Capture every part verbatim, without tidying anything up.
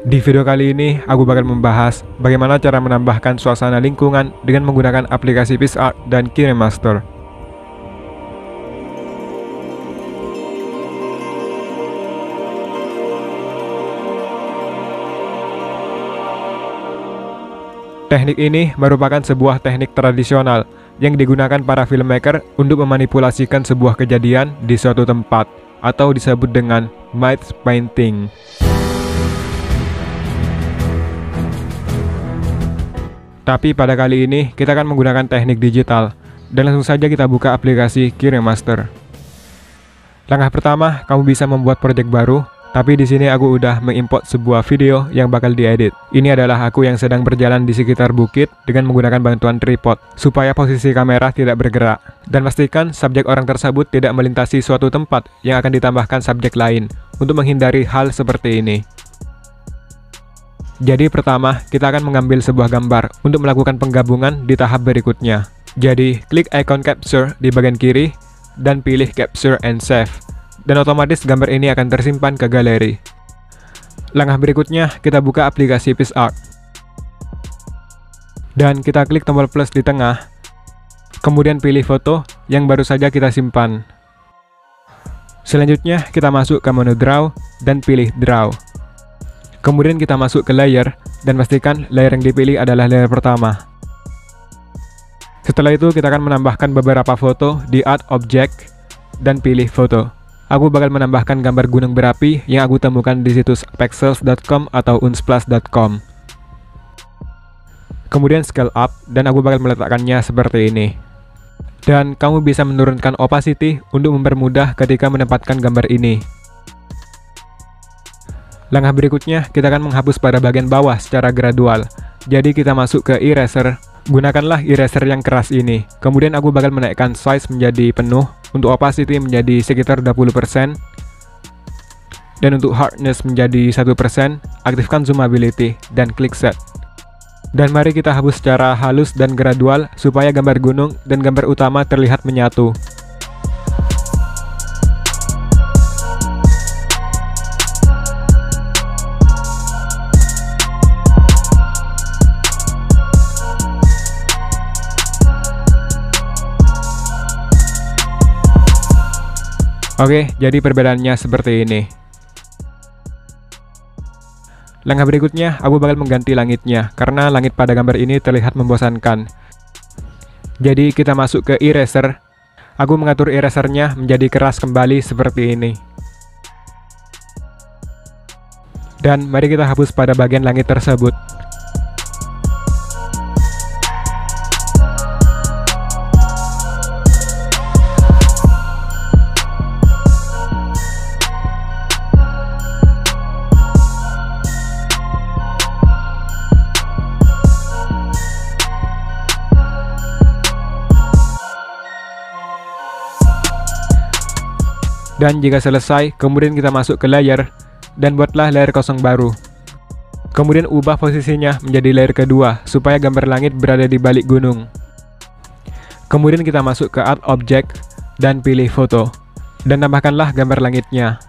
Di video kali ini, aku bakal membahas bagaimana cara menambahkan suasana lingkungan dengan menggunakan aplikasi PicsArt dan KineMaster. Teknik ini merupakan sebuah teknik tradisional yang digunakan para filmmaker untuk memanipulasikan sebuah kejadian di suatu tempat, atau disebut dengan matte painting. Tapi pada kali ini kita akan menggunakan teknik digital, dan langsung saja kita buka aplikasi KineMaster. Langkah pertama, kamu bisa membuat proyek baru, tapi di sini aku udah mengimport sebuah video yang bakal diedit. Ini adalah aku yang sedang berjalan di sekitar bukit dengan menggunakan bantuan tripod, supaya posisi kamera tidak bergerak. Dan pastikan subjek orang tersebut tidak melintasi suatu tempat yang akan ditambahkan subjek lain, untuk menghindari hal seperti ini. Jadi pertama, kita akan mengambil sebuah gambar untuk melakukan penggabungan di tahap berikutnya. Jadi, klik icon capture di bagian kiri dan pilih capture and save. Dan otomatis gambar ini akan tersimpan ke galeri. Langkah berikutnya, kita buka aplikasi PicsArt. Dan kita klik tombol plus di tengah. Kemudian pilih foto yang baru saja kita simpan. Selanjutnya, kita masuk ke menu draw dan pilih draw. Kemudian kita masuk ke layer, dan pastikan layer yang dipilih adalah layer pertama. Setelah itu kita akan menambahkan beberapa foto di add object, dan pilih foto. Aku bakal menambahkan gambar gunung berapi yang aku temukan di situs pexels dot com atau unsplash dot com. Kemudian scale up, dan aku bakal meletakkannya seperti ini. Dan kamu bisa menurunkan opacity untuk mempermudah ketika menempatkan gambar ini. Langkah berikutnya, kita akan menghapus pada bagian bawah secara gradual. Jadi kita masuk ke eraser. Gunakanlah eraser yang keras ini. Kemudian aku bakal menaikkan size menjadi penuh, untuk opacity menjadi sekitar dua puluh persen, dan untuk hardness menjadi satu persen. Aktifkan zoomability dan klik set. Dan mari kita hapus secara halus dan gradual supaya gambar gunung dan gambar utama terlihat menyatu. Oke, jadi perbedaannya seperti ini. Langkah berikutnya, aku bakal mengganti langitnya, karena langit pada gambar ini terlihat membosankan. Jadi kita masuk ke eraser. Aku mengatur erasernya menjadi keras kembali seperti ini. Dan mari kita hapus pada bagian langit tersebut. Dan jika selesai, kemudian kita masuk ke layer, dan buatlah layer kosong baru. Kemudian ubah posisinya menjadi layer kedua, supaya gambar langit berada di balik gunung. Kemudian kita masuk ke Add Object, dan pilih foto. Dan tambahkanlah gambar langitnya.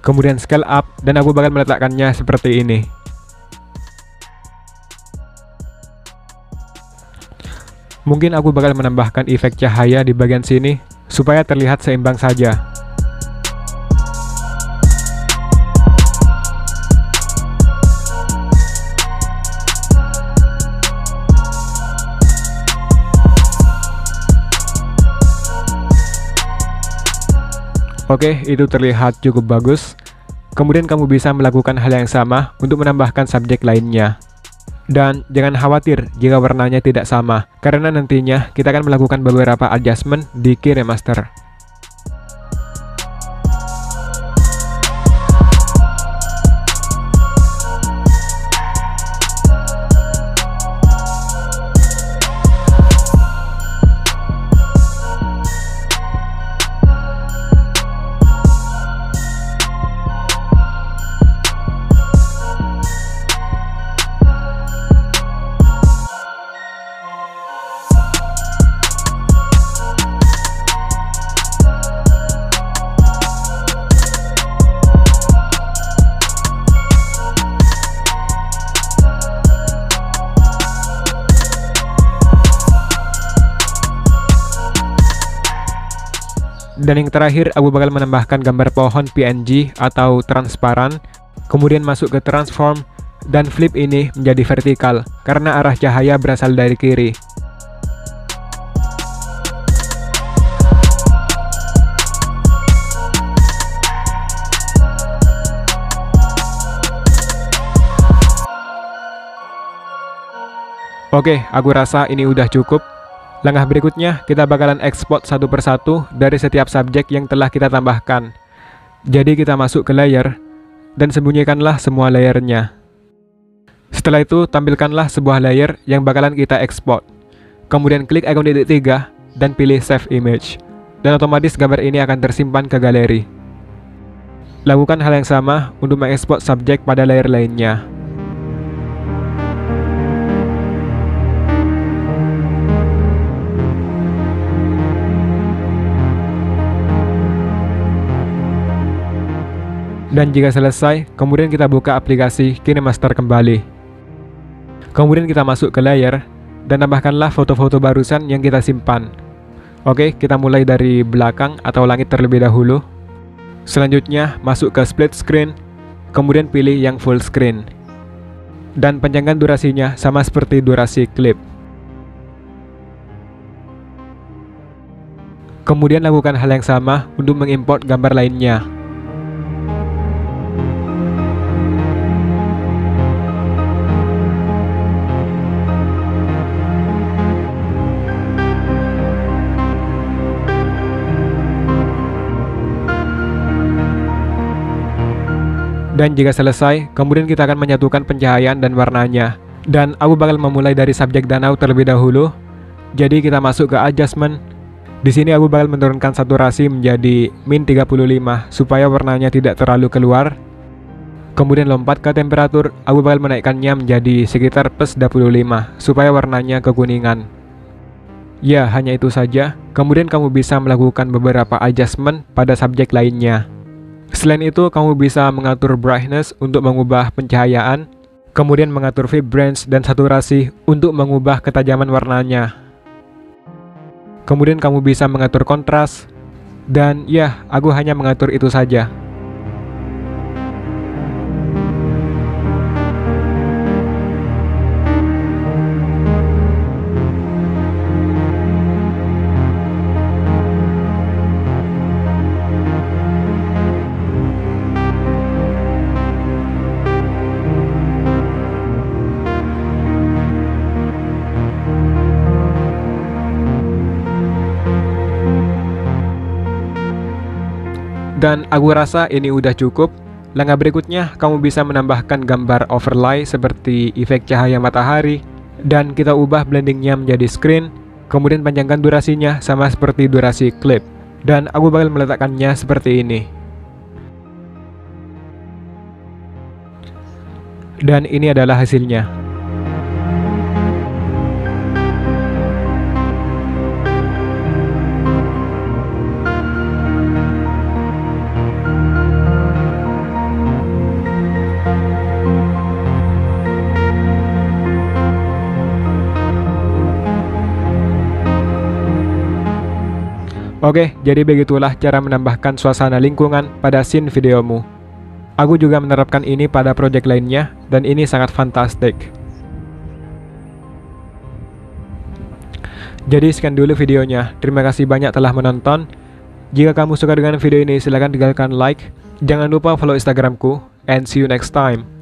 Kemudian scale up, dan aku bakal meletakkannya seperti ini. Mungkin aku bakal menambahkan efek cahaya di bagian sini, supaya terlihat seimbang saja. Oke, itu terlihat cukup bagus. Kemudian kamu bisa melakukan hal yang sama untuk menambahkan subjek lainnya. Dan jangan khawatir jika warnanya tidak sama, karena nantinya kita akan melakukan beberapa adjustment di KineMaster. Dan yang terakhir, aku bakal menambahkan gambar pohon P N G atau transparan, kemudian masuk ke transform dan flip ini menjadi vertikal karena arah cahaya berasal dari kiri. Oke, aku rasa ini udah cukup. Langkah berikutnya, kita bakalan export satu persatu dari setiap subjek yang telah kita tambahkan. Jadi kita masuk ke layer, dan sembunyikanlah semua layernya. Setelah itu, tampilkanlah sebuah layer yang bakalan kita export. Kemudian klik ikon titik tiga, dan pilih Save Image. Dan otomatis gambar ini akan tersimpan ke galeri. Lakukan hal yang sama untuk mengekspor subjek pada layer lainnya. Dan jika selesai, kemudian kita buka aplikasi KineMaster kembali. Kemudian kita masuk ke layer, dan tambahkanlah foto-foto barusan yang kita simpan. Oke, kita mulai dari belakang atau langit terlebih dahulu. Selanjutnya, masuk ke split screen, kemudian pilih yang full screen. Dan panjangkan durasinya sama seperti durasi klip. Kemudian lakukan hal yang sama untuk mengimport gambar lainnya. Dan jika selesai, kemudian kita akan menyatukan pencahayaan dan warnanya. Dan aku bakal memulai dari subjek danau terlebih dahulu. Jadi kita masuk ke adjustment. Di sini aku bakal menurunkan saturasi menjadi min tiga puluh lima supaya warnanya tidak terlalu keluar. Kemudian lompat ke temperatur, aku bakal menaikkannya menjadi sekitar plus dua puluh lima supaya warnanya kekuningan. Ya, hanya itu saja. Kemudian kamu bisa melakukan beberapa adjustment pada subjek lainnya. Selain itu, kamu bisa mengatur brightness untuk mengubah pencahayaan, kemudian mengatur vibrance dan saturasi untuk mengubah ketajaman warnanya. Kemudian kamu bisa mengatur kontras, dan ya, aku hanya mengatur itu saja. Dan aku rasa ini udah cukup. Langkah berikutnya, kamu bisa menambahkan gambar overlay seperti efek cahaya matahari. Dan kita ubah blendingnya menjadi screen. Kemudian panjangkan durasinya sama seperti durasi klip. Dan aku bakal meletakkannya seperti ini. Dan ini adalah hasilnya. Oke, jadi begitulah cara menambahkan suasana lingkungan pada scene videomu. Aku juga menerapkan ini pada project lainnya, dan ini sangat fantastik. Jadi sekian dulu videonya, terima kasih banyak telah menonton. Jika kamu suka dengan video ini, silahkan tinggalkan like. Jangan lupa follow Instagramku, and see you next time.